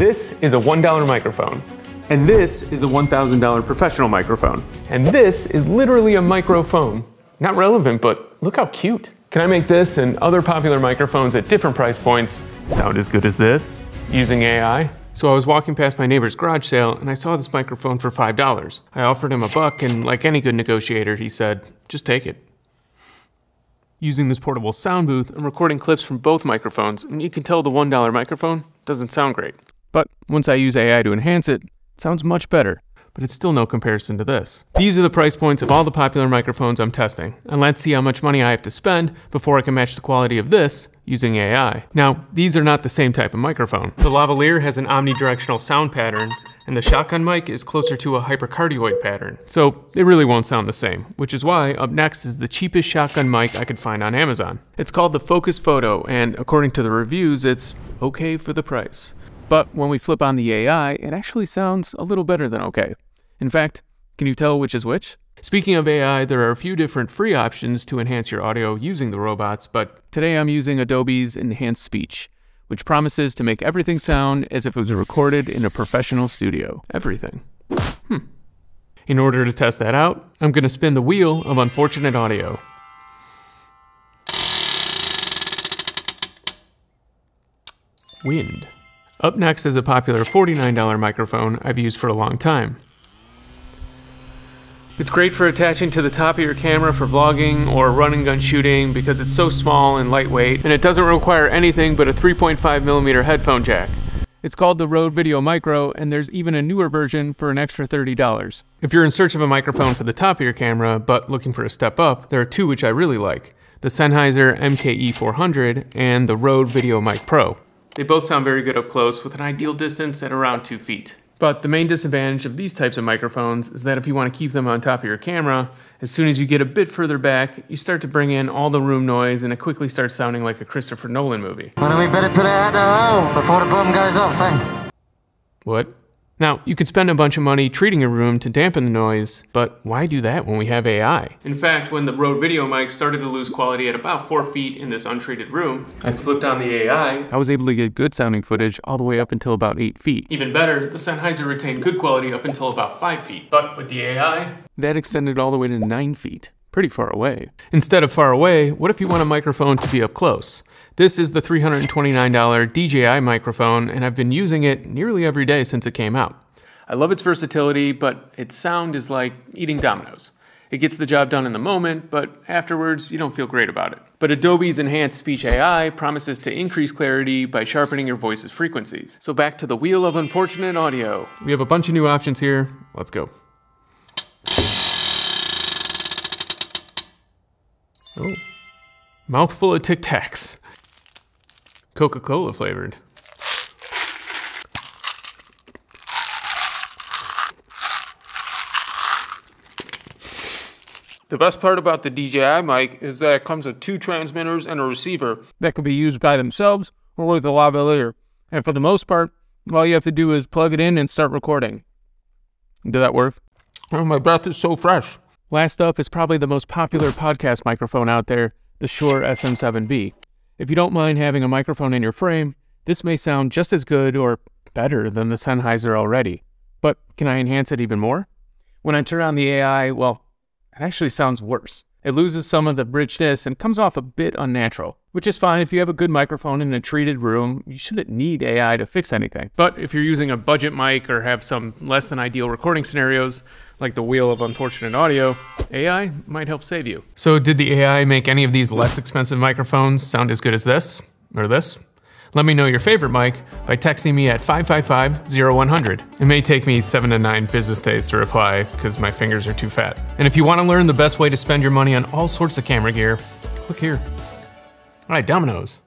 This is a $1 microphone. And this is a $1,000 professional microphone. And this is literally a microphone. Not relevant, but look how cute. Can I make this and other popular microphones at different price points sound as good as this using AI? So I was walking past my neighbor's garage sale and I saw this microphone for $5. I offered him $1 and like any good negotiator, he said, just take it. Using this portable sound booth, I'm recording clips from both microphones and you can tell the $1 microphone doesn't sound great. But once I use AI to enhance it, it sounds much better, but it's still no comparison to this. These are the price points of all the popular microphones I'm testing, and let's see how much money I have to spend before I can match the quality of this using AI. Now, these are not the same type of microphone. The lavalier has an omnidirectional sound pattern, and the shotgun mic is closer to a hypercardioid pattern. So they really won't sound the same, which is why up next is the cheapest shotgun mic I could find on Amazon. It's called the FocusFoto, and according to the reviews, it's okay for the price. But when we flip on the AI, it actually sounds a little better than okay. In fact, can you tell which is which? Speaking of AI, there are a few different free options to enhance your audio using the robots, but today I'm using Adobe's Enhanced Speech, which promises to make everything sound as if it was recorded in a professional studio. Everything. In order to test that out, I'm gonna spin the wheel of unfortunate audio. Wind. Up next is a popular $49 microphone I've used for a long time. It's great for attaching to the top of your camera for vlogging or run and gun shooting because it's so small and lightweight, and it doesn't require anything but a 3.5mm headphone jack. It's called the Rode Video Micro, and there's even a newer version for an extra $30. If you're in search of a microphone for the top of your camera but looking for a step up, there are two which I really like, the Sennheiser MKE 400 and the Rode VideoMic Pro. They both sound very good up close with an ideal distance at around 2 feet. But the main disadvantage of these types of microphones is that if you want to keep them on top of your camera, as soon as you get a bit further back, you start to bring in all the room noise and it quickly starts sounding like a Christopher Nolan movie. Well, we better put it out the hole before the bomb goes off, eh? What? Now, you could spend a bunch of money treating your room to dampen the noise, but why do that when we have AI? In fact, when the Rode VideoMic started to lose quality at about 4 feet in this untreated room, I flipped on the AI. I was able to get good sounding footage all the way up until about 8 feet. Even better, the Sennheiser retained good quality up until about 5 feet, but with the AI, that extended all the way to 9 feet. Pretty far away. Instead of far away, what if you want a microphone to be up close? This is the $329 DJI microphone, and I've been using it nearly every day since it came out. I love its versatility, but its sound is like eating Dominoes. It gets the job done in the moment, but afterwards, you don't feel great about it. But Adobe's Enhanced Speech AI promises to increase clarity by sharpening your voice's frequencies. So back to the wheel of unfortunate audio. We have a bunch of new options here. Let's go. Oh, mouthful of Tic Tacs. Coca-Cola flavored. The best part about the DJI mic is that it comes with 2 transmitters and a receiver that can be used by themselves or with a lavalier. And for the most part, all you have to do is plug it in and start recording. Did that work? Oh, my breath is so fresh. Last up is probably the most popular podcast microphone out there, the Shure SM7B. If you don't mind having a microphone in your frame, this may sound just as good or better than the Sennheiser already. But can I enhance it even more? When I turn on the AI, well, it actually sounds worse. It loses some of the richness and comes off a bit unnatural, which is fine if you have a good microphone in a treated room. You shouldn't need AI to fix anything. But if you're using a budget mic or have some less than ideal recording scenarios, like the wheel of unfortunate audio, AI might help save you. So did the AI make any of these less expensive microphones sound as good as this or this? Let me know your favorite mic by texting me at 555-0100. It may take me 7 to 9 business days to reply because my fingers are too fat. And if you want to learn the best way to spend your money on all sorts of camera gear, click here. All right, Dominoes.